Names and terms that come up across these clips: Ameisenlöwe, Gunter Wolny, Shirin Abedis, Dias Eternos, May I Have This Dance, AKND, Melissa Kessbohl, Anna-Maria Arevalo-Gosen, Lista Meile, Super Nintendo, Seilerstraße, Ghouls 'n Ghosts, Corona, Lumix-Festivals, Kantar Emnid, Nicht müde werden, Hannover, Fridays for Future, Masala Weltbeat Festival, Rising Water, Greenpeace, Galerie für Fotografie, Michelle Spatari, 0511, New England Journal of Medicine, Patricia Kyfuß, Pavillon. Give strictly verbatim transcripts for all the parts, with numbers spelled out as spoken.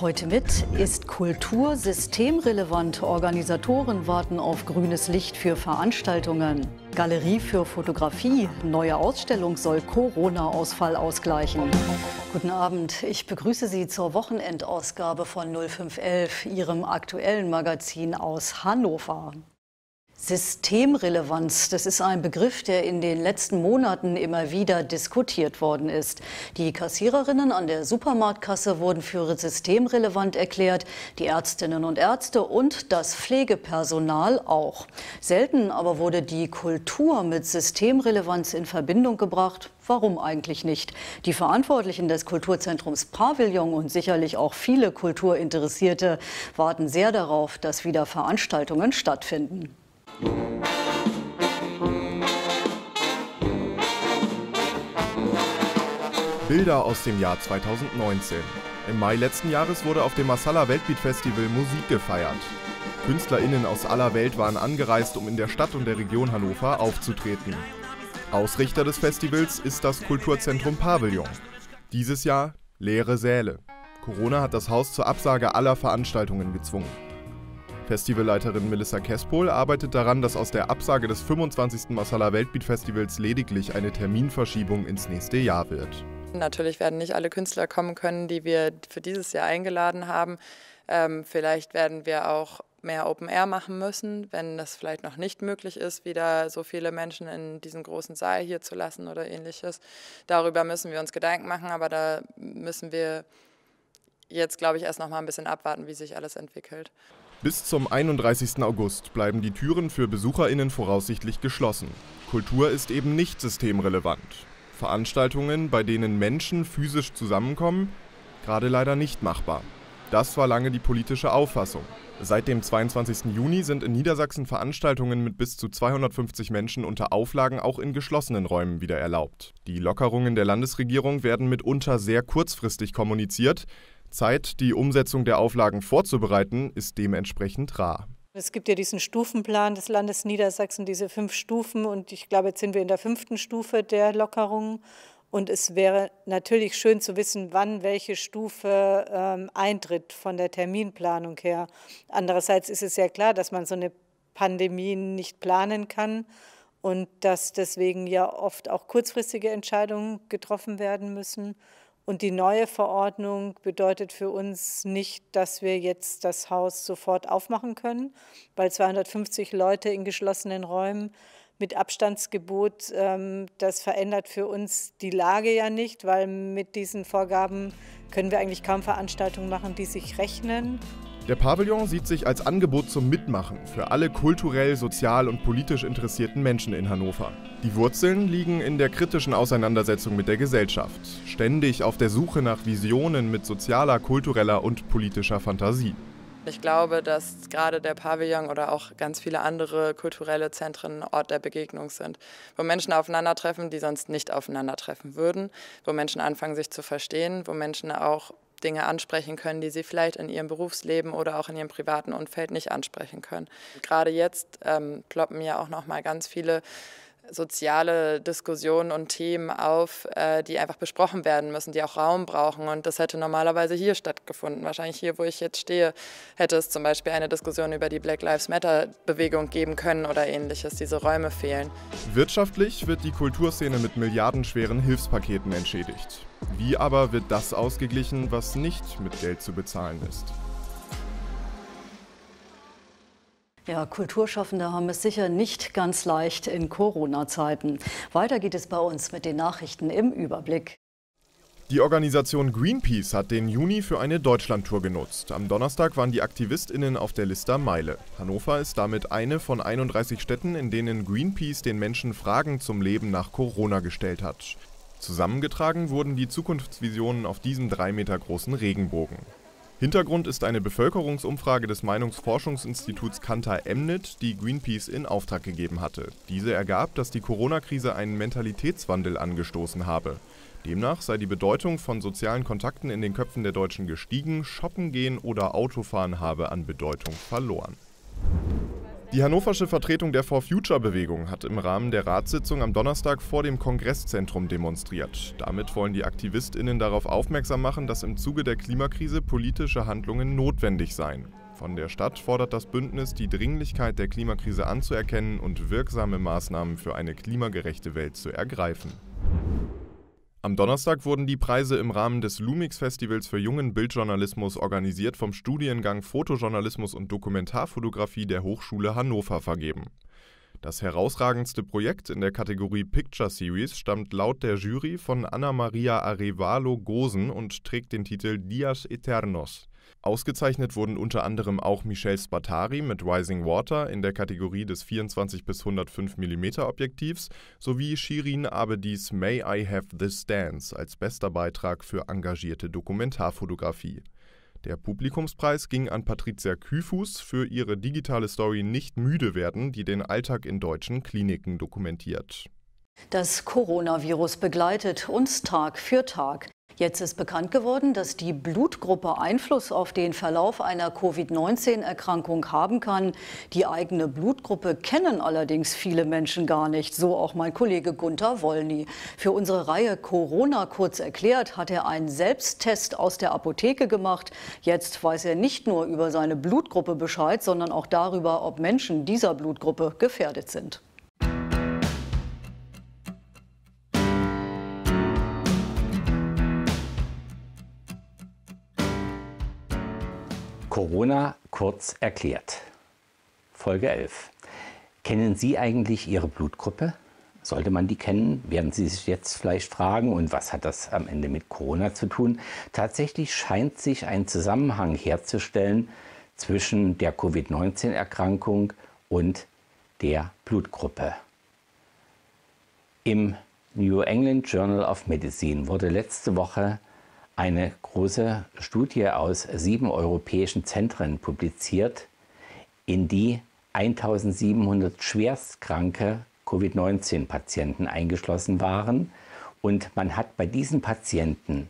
Heute mit: Ist Kultur systemrelevant? Organisatoren warten auf grünes Licht für Veranstaltungen. Galerie für Fotografie. Neue Ausstellung soll Corona-Ausfall ausgleichen. Guten Abend. Ich begrüße Sie zur Wochenendausgabe von null fünf elf, Ihrem aktuellen Magazin aus Hannover. Systemrelevanz, das ist ein Begriff, der in den letzten Monaten immer wieder diskutiert worden ist. Die Kassiererinnen an der Supermarktkasse wurden für systemrelevant erklärt, die Ärztinnen und Ärzte und das Pflegepersonal auch. Selten aber wurde die Kultur mit Systemrelevanz in Verbindung gebracht. Warum eigentlich nicht? Die Verantwortlichen des Kulturzentrums Pavillon und sicherlich auch viele Kulturinteressierte warten sehr darauf, dass wieder Veranstaltungen stattfinden. Bilder aus dem Jahr zweitausendneunzehn. Im Mai letzten Jahres wurde auf dem Masala Weltbeat Festival Musik gefeiert. KünstlerInnen aus aller Welt waren angereist, um in der Stadt und der Region Hannover aufzutreten. Ausrichter des Festivals ist das Kulturzentrum Pavillon. Dieses Jahr leere Säle. Corona hat das Haus zur Absage aller Veranstaltungen gezwungen. Festivalleiterin Melissa Kessbohl arbeitet daran, dass aus der Absage des fünfundzwanzigsten Masala Weltbeat Festivals lediglich eine Terminverschiebung ins nächste Jahr wird. Natürlich werden nicht alle Künstler kommen können, die wir für dieses Jahr eingeladen haben. Ähm, vielleicht werden wir auch mehr Open Air machen müssen, wenn das vielleicht noch nicht möglich ist, wieder so viele Menschen in diesen großen Saal hier zu lassen oder ähnliches. Darüber müssen wir uns Gedanken machen, aber da müssen wir jetzt, glaube ich, erst noch mal ein bisschen abwarten, wie sich alles entwickelt. Bis zum einunddreißigsten August bleiben die Türen für BesucherInnen voraussichtlich geschlossen. Kultur ist eben nicht systemrelevant. Veranstaltungen, bei denen Menschen physisch zusammenkommen, gerade leider nicht machbar. Das war lange die politische Auffassung. Seit dem zweiundzwanzigsten Juni sind in Niedersachsen Veranstaltungen mit bis zu zweihundertfünfzig Menschen unter Auflagen auch in geschlossenen Räumen wieder erlaubt. Die Lockerungen der Landesregierung werden mitunter sehr kurzfristig kommuniziert. Zeit, die Umsetzung der Auflagen vorzubereiten, ist dementsprechend rar. Es gibt ja diesen Stufenplan des Landes Niedersachsen, diese fünf Stufen, und ich glaube, jetzt sind wir in der fünften Stufe der Lockerungen. Und es wäre natürlich schön zu wissen, wann welche Stufe ähm, eintritt von der Terminplanung her. Andererseits ist es ja klar, dass man so eine Pandemie nicht planen kann und dass deswegen ja oft auch kurzfristige Entscheidungen getroffen werden müssen. Und die neue Verordnung bedeutet für uns nicht, dass wir jetzt das Haus sofort aufmachen können, weil zweihundertfünfzig Leute in geschlossenen Räumen mit Abstandsgebot, das verändert für uns die Lage ja nicht, weil mit diesen Vorgaben können wir eigentlich kaum Veranstaltungen machen, die sich rechnen. Der Pavillon sieht sich als Angebot zum Mitmachen für alle kulturell, sozial und politisch interessierten Menschen in Hannover. Die Wurzeln liegen in der kritischen Auseinandersetzung mit der Gesellschaft, ständig auf der Suche nach Visionen mit sozialer, kultureller und politischer Fantasie. Ich glaube, dass gerade der Pavillon oder auch ganz viele andere kulturelle Zentren Ort der Begegnung sind, wo Menschen aufeinandertreffen, die sonst nicht aufeinandertreffen würden, wo Menschen anfangen, sich zu verstehen, wo Menschen auch Dinge ansprechen können, die sie vielleicht in ihrem Berufsleben oder auch in ihrem privaten Umfeld nicht ansprechen können. Gerade jetzt ähm, ploppen ja auch noch mal ganz viele soziale Diskussionen und Themen auf, die einfach besprochen werden müssen, die auch Raum brauchen. Und das hätte normalerweise hier stattgefunden. Wahrscheinlich hier, wo ich jetzt stehe, hätte es zum Beispiel eine Diskussion über die Black Lives Matter-Bewegung geben können oder ähnliches. Diese Räume fehlen. Wirtschaftlich wird die Kulturszene mit milliardenschweren Hilfspaketen entschädigt. Wie aber wird das ausgeglichen, was nicht mit Geld zu bezahlen ist? Ja, Kulturschaffende haben es sicher nicht ganz leicht in Corona-Zeiten. Weiter geht es bei uns mit den Nachrichten im Überblick. Die Organisation Greenpeace hat den Juni für eine Deutschlandtour genutzt. Am Donnerstag waren die AktivistInnen auf der Lista Meile. Hannover ist damit eine von einunddreißig Städten, in denen Greenpeace den Menschen Fragen zum Leben nach Corona gestellt hat. Zusammengetragen wurden die Zukunftsvisionen auf diesem drei Meter großen Regenbogen. Hintergrund ist eine Bevölkerungsumfrage des Meinungsforschungsinstituts Kantar Emnid, die Greenpeace in Auftrag gegeben hatte. Diese ergab, dass die Corona-Krise einen Mentalitätswandel angestoßen habe. Demnach sei die Bedeutung von sozialen Kontakten in den Köpfen der Deutschen gestiegen, shoppen gehen oder Autofahren habe an Bedeutung verloren. Die hannoversche Vertretung der For Future-Bewegung hat im Rahmen der Ratssitzung am Donnerstag vor dem Kongresszentrum demonstriert. Damit wollen die AktivistInnen darauf aufmerksam machen, dass im Zuge der Klimakrise politische Handlungen notwendig seien. Von der Stadt fordert das Bündnis, die Dringlichkeit der Klimakrise anzuerkennen und wirksame Maßnahmen für eine klimagerechte Welt zu ergreifen. Am Donnerstag wurden die Preise im Rahmen des Lumix-Festivals für jungen Bildjournalismus, organisiert vom Studiengang Fotojournalismus und Dokumentarfotografie der Hochschule Hannover, vergeben. Das herausragendste Projekt in der Kategorie Picture Series stammt laut der Jury von Anna-Maria Arevalo-Gosen und trägt den Titel Dias Eternos. Ausgezeichnet wurden unter anderem auch Michelle Spatari mit Rising Water in der Kategorie des vierundzwanzig bis hundertfünf Millimeter Objektivs sowie Shirin Abedis May I Have This Dance als bester Beitrag für engagierte Dokumentarfotografie. Der Publikumspreis ging an Patricia Kyfuß für ihre digitale Story Nicht müde werden, die den Alltag in deutschen Kliniken dokumentiert. Das Coronavirus begleitet uns Tag für Tag. Jetzt ist bekannt geworden, dass die Blutgruppe Einfluss auf den Verlauf einer Covid neunzehn-Erkrankung haben kann. Die eigene Blutgruppe kennen allerdings viele Menschen gar nicht, so auch mein Kollege Gunter Wolny. Für unsere Reihe Corona kurz erklärt hat er einen Selbsttest aus der Apotheke gemacht. Jetzt weiß er nicht nur über seine Blutgruppe Bescheid, sondern auch darüber, ob Menschen dieser Blutgruppe gefährdet sind. Corona kurz erklärt. Folge elf. Kennen Sie eigentlich Ihre Blutgruppe? Sollte man die kennen? Werden Sie sich jetzt vielleicht fragen, und was hat das am Ende mit Corona zu tun? Tatsächlich scheint sich ein Zusammenhang herzustellen zwischen der Covid neunzehn-Erkrankung und der Blutgruppe. Im New England Journal of Medicine wurde letzte Woche eine große Studie aus sieben europäischen Zentren publiziert, in die eintausendsiebenhundert schwerstkranke Covid neunzehn-Patienten eingeschlossen waren. Und man hat bei diesen Patienten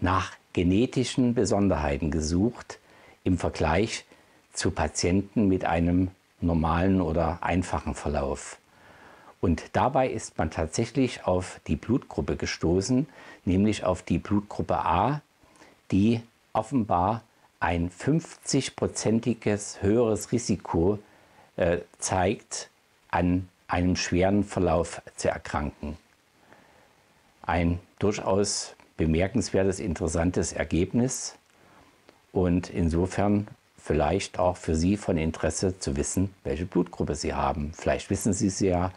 nach genetischen Besonderheiten gesucht im Vergleich zu Patienten mit einem normalen oder einfachen Verlauf. Und dabei ist man tatsächlich auf die Blutgruppe gestoßen, nämlich auf die Blutgruppe A, die offenbar ein fünfzig-prozentiges höheres Risiko äh, zeigt, an einem schweren Verlauf zu erkranken. Ein durchaus bemerkenswertes, interessantes Ergebnis und insofern vielleicht auch für Sie von Interesse zu wissen, welche Blutgruppe Sie haben. Vielleicht wissen Sie es ja,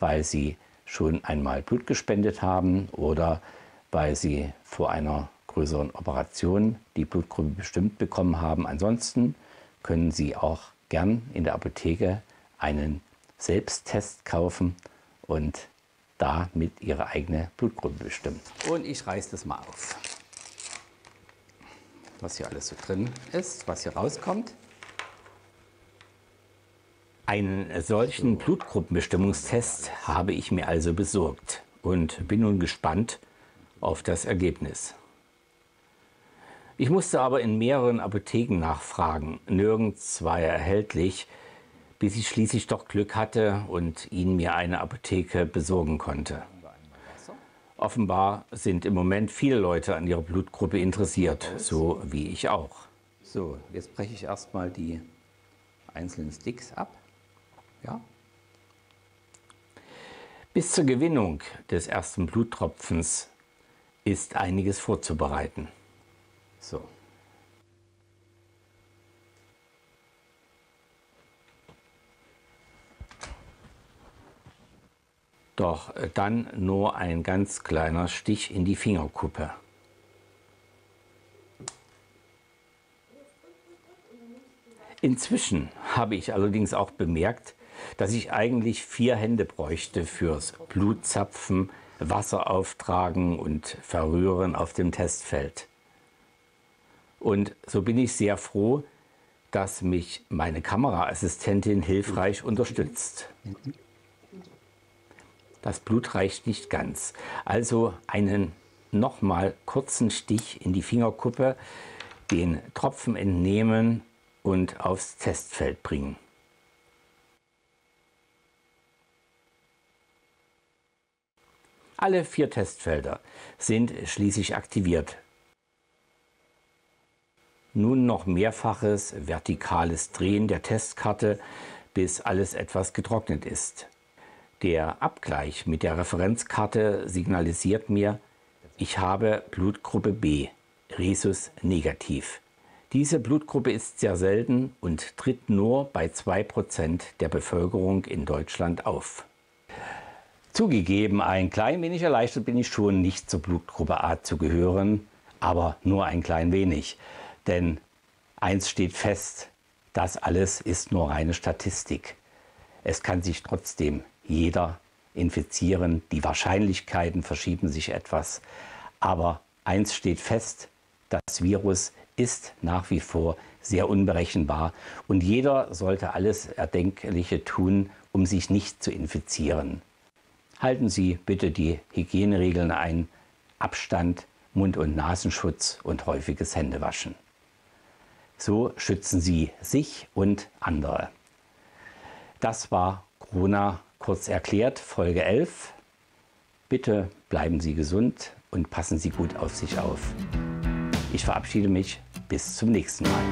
weil Sie schon einmal Blut gespendet haben oder weil Sie vor einer größeren Operation die Blutgruppe bestimmt bekommen haben. Ansonsten können Sie auch gern in der Apotheke einen Selbsttest kaufen und damit Ihre eigene Blutgruppe bestimmen. Und ich reiße das mal auf, was hier alles so drin ist, was hier rauskommt. Einen solchen Blutgruppenbestimmungstest habe ich mir also besorgt und bin nun gespannt auf das Ergebnis. Ich musste aber in mehreren Apotheken nachfragen, nirgends war er erhältlich, bis ich schließlich doch Glück hatte und ihn mir eine Apotheke besorgen konnte. Offenbar sind im Moment viele Leute an ihrer Blutgruppe interessiert, so wie ich auch. So, jetzt breche ich erstmal die einzelnen Sticks ab. Ja. Bis zur Gewinnung des ersten Bluttropfens ist einiges vorzubereiten. So. Doch dann nur ein ganz kleiner Stich in die Fingerkuppe. Inzwischen habe ich allerdings auch bemerkt, dass ich eigentlich vier Hände bräuchte fürs Blutzapfen, Wasser auftragen und Verrühren auf dem Testfeld. Und so bin ich sehr froh, dass mich meine Kameraassistentin hilfreich unterstützt. Das Blut reicht nicht ganz. Also einen nochmal kurzen Stich in die Fingerkuppe, den Tropfen entnehmen und aufs Testfeld bringen. Alle vier Testfelder sind schließlich aktiviert. Nun noch mehrfaches vertikales Drehen der Testkarte, bis alles etwas getrocknet ist. Der Abgleich mit der Referenzkarte signalisiert mir, ich habe Blutgruppe B, Rhesus negativ. Diese Blutgruppe ist sehr selten und tritt nur bei zwei Prozent der Bevölkerung in Deutschland auf. Zugegeben, ein klein wenig erleichtert bin ich schon, nicht zur Blutgruppe A zu gehören, aber nur ein klein wenig. Denn eins steht fest, das alles ist nur reine Statistik. Es kann sich trotzdem jeder infizieren, die Wahrscheinlichkeiten verschieben sich etwas. Aber eins steht fest, das Virus ist nach wie vor sehr unberechenbar und jeder sollte alles Erdenkliche tun, um sich nicht zu infizieren. Halten Sie bitte die Hygieneregeln ein, Abstand, Mund- und Nasenschutz und häufiges Händewaschen. So schützen Sie sich und andere. Das war Corona kurz erklärt, Folge elf. Bitte bleiben Sie gesund und passen Sie gut auf sich auf. Ich verabschiede mich, bis zum nächsten Mal.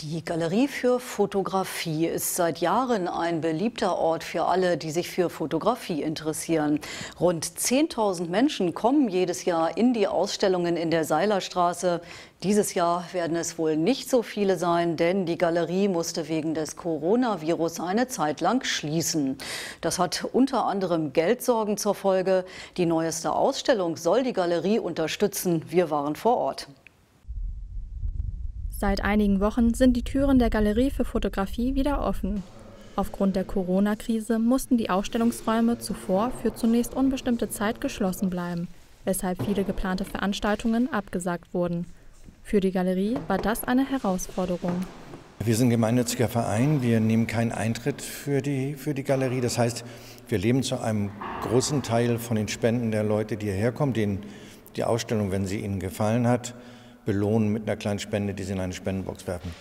Die Galerie für Fotografie ist seit Jahren ein beliebter Ort für alle, die sich für Fotografie interessieren. Rund zehntausend Menschen kommen jedes Jahr in die Ausstellungen in der Seilerstraße. Dieses Jahr werden es wohl nicht so viele sein, denn die Galerie musste wegen des Coronavirus eine Zeit lang schließen. Das hat unter anderem Geldsorgen zur Folge. Die neueste Ausstellung soll die Galerie unterstützen. Wir waren vor Ort. Seit einigen Wochen sind die Türen der Galerie für Fotografie wieder offen. Aufgrund der Corona-Krise mussten die Ausstellungsräume zuvor für zunächst unbestimmte Zeit geschlossen bleiben, weshalb viele geplante Veranstaltungen abgesagt wurden. Für die Galerie war das eine Herausforderung. Wir sind ein gemeinnütziger Verein, wir nehmen keinen Eintritt für die, für die Galerie. Das heißt, wir leben zu einem großen Teil von den Spenden der Leute, die hierher kommen, denen die Ausstellung, wenn sie ihnen gefallen hat, belohnen mit einer kleinen Spende, die sie in eine Spendenbox werfen.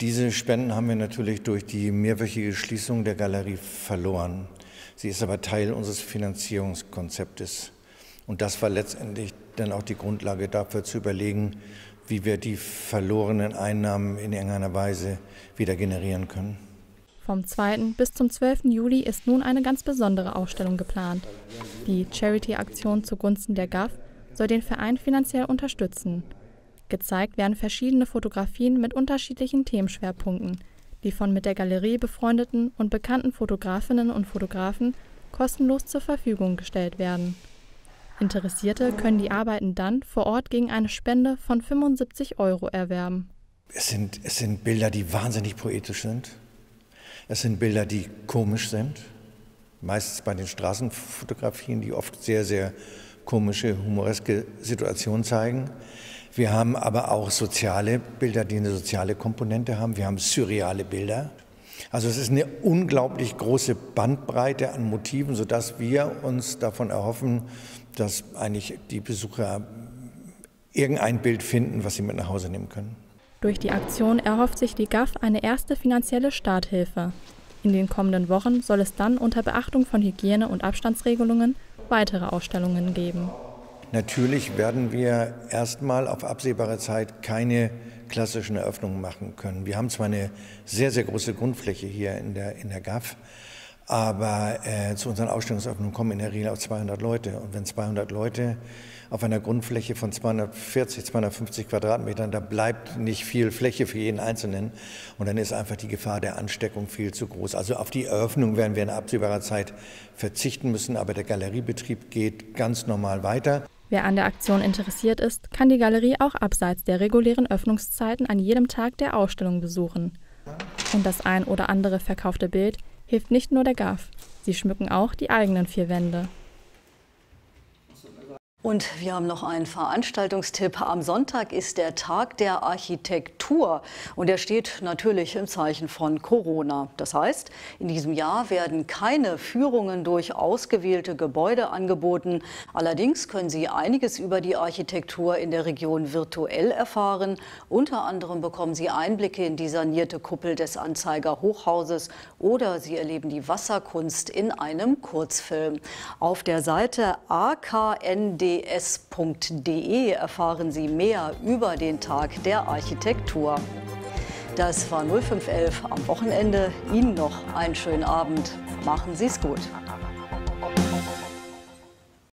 Diese Spenden haben wir natürlich durch die mehrwöchige Schließung der Galerie verloren. Sie ist aber Teil unseres Finanzierungskonzeptes. Und das war letztendlich dann auch die Grundlage dafür zu überlegen, wie wir die verlorenen Einnahmen in irgendeiner Weise wieder generieren können. Vom zweiten bis zum zwölften Juli ist nun eine ganz besondere Ausstellung geplant. Die Charity-Aktion zugunsten der G A F soll den Verein finanziell unterstützen. Gezeigt werden verschiedene Fotografien mit unterschiedlichen Themenschwerpunkten. Die von mit der Galerie befreundeten und bekannten Fotografinnen und Fotografen kostenlos zur Verfügung gestellt werden. Interessierte können die Arbeiten dann vor Ort gegen eine Spende von fünfundsiebzig Euro erwerben. Es sind, es sind Bilder, die wahnsinnig poetisch sind. Es sind Bilder, die komisch sind. Meistens bei den Straßenfotografien, die oft sehr, sehr komische, humoreske Situationen zeigen. Wir haben aber auch soziale Bilder, die eine soziale Komponente haben. Wir haben surreale Bilder. Also es ist eine unglaublich große Bandbreite an Motiven, sodass wir uns davon erhoffen, dass eigentlich die Besucher irgendein Bild finden, was sie mit nach Hause nehmen können. Durch die Aktion erhofft sich die G A F eine erste finanzielle Starthilfe. In den kommenden Wochen soll es dann unter Beachtung von Hygiene- und Abstandsregelungen weitere Ausstellungen geben. Natürlich werden wir erstmal auf absehbare Zeit keine klassischen Eröffnungen machen können. Wir haben zwar eine sehr, sehr große Grundfläche hier in der, in der G A F, aber äh, zu unseren Ausstellungseröffnungen kommen in der Regel auch zweihundert Leute. Und wenn zweihundert Leute auf einer Grundfläche von zweihundertvierzig, zweihundertfünfzig Quadratmetern, da bleibt nicht viel Fläche für jeden Einzelnen. Und dann ist einfach die Gefahr der Ansteckung viel zu groß. Also auf die Eröffnung werden wir in absehbarer Zeit verzichten müssen, aber der Galeriebetrieb geht ganz normal weiter. Wer an der Aktion interessiert ist, kann die Galerie auch abseits der regulären Öffnungszeiten an jedem Tag der Ausstellung besuchen. Und das ein oder andere verkaufte Bild hilft nicht nur der G A F. Sie schmücken auch die eigenen vier Wände. Und wir haben noch einen Veranstaltungstipp. Am Sonntag ist der Tag der Architektur und er steht natürlich im Zeichen von Corona. Das heißt, in diesem Jahr werden keine Führungen durch ausgewählte Gebäude angeboten. Allerdings können Sie einiges über die Architektur in der Region virtuell erfahren. Unter anderem bekommen Sie Einblicke in die sanierte Kuppel des Anzeiger Hochhauses oder Sie erleben die Wasserkunst in einem Kurzfilm. Auf der Seite A K N D erfahren Sie mehr über den Tag der Architektur. Das war null fünf elf am Wochenende. Ihnen noch einen schönen Abend. Machen Sie es gut.